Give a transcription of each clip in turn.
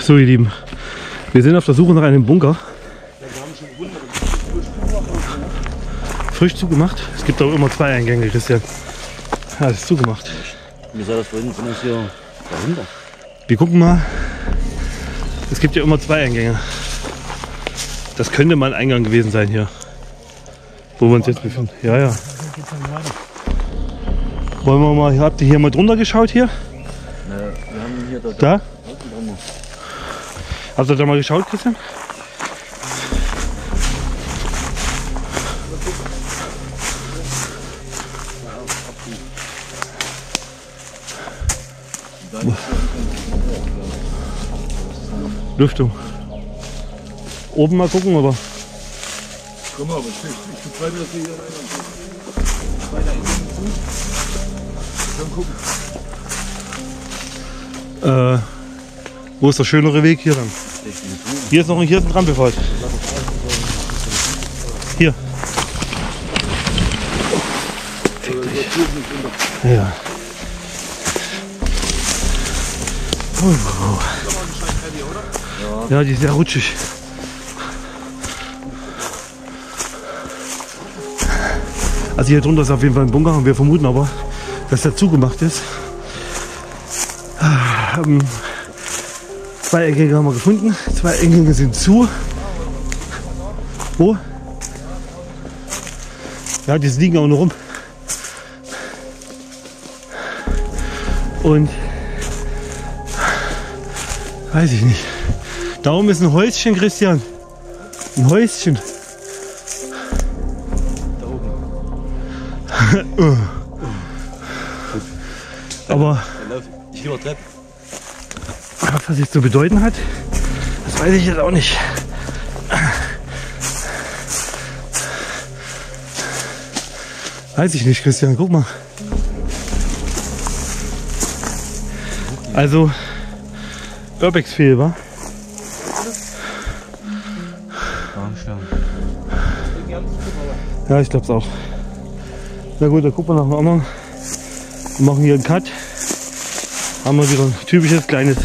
So ihr Lieben, wir sind auf der Suche nach einem Bunker. Frisch zugemacht. Es gibt auch immer zwei Eingänge, Christian. Ja, das ist zugemacht. Wie soll das vorhin sein, dass hier dahinter? Wir gucken mal. Es gibt ja immer zwei Eingänge. Das könnte mal ein Eingang gewesen sein hier. Wo wir uns jetzt befinden. Ja, ja. Wollen wir mal, habt ihr hier mal drunter geschaut hier? Na, wir haben hier da. Habt ihr da mal geschaut, Christian? Lüftung. Oben mal gucken, aber. Komm mal, aber ich betreibe das hier weiter innen. Dann gucken. Wo ist der schönere Weg hier dann? Hier ist noch ein Trampelpfad. Hier. Ja. Ja, die ist sehr rutschig. Also hier drunter ist auf jeden Fall ein Bunker und wir vermuten aber, dass der zugemacht ist. Zwei Eingänge haben wir gefunden, zwei Eingänge sind zu. Wo? Ja, die liegen auch noch rum. Und weiß ich nicht. Da oben ist ein Häuschen, Christian. Ein Häuschen. Da oben. Aber ich liebe Treppen. Was das jetzt zu bedeuten hat, das weiß ich jetzt auch nicht. Weiß ich nicht, Christian. Guck mal. Also Urbex fehlt, wa? Ja, ich glaub's auch. Na gut, dann gucken wir nach dem anderen. Wir machen hier einen Cut. Haben wir wieder ein typisches kleines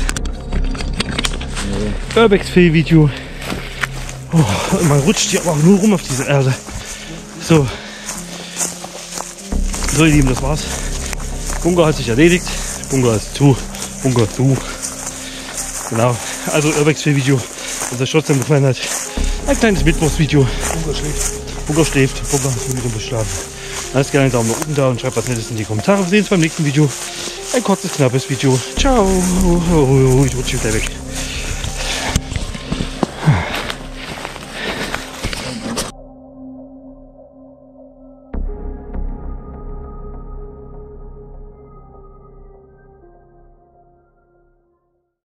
Urbex-Fee-Video. Oh, man rutscht hier aber auch nur rum auf dieser Erde. So. So ihr Lieben, das war's. Bunker hat sich erledigt. Bunker ist zu. Bunker ist zu. Genau. Also Urbex-Fee-Video. Wenn es euch trotzdem gefallen hat. Ein kleines Mittwochsvideo. Bunker schläft. Bunker schläft. Bunker wieder beschlafen. Alles gerne einen Daumen nach oben da und schreibt was Nettes in die Kommentare. Wir sehen uns beim nächsten Video. Ein kurzes, knappes Video. Ciao. Ich rutsche wieder weg.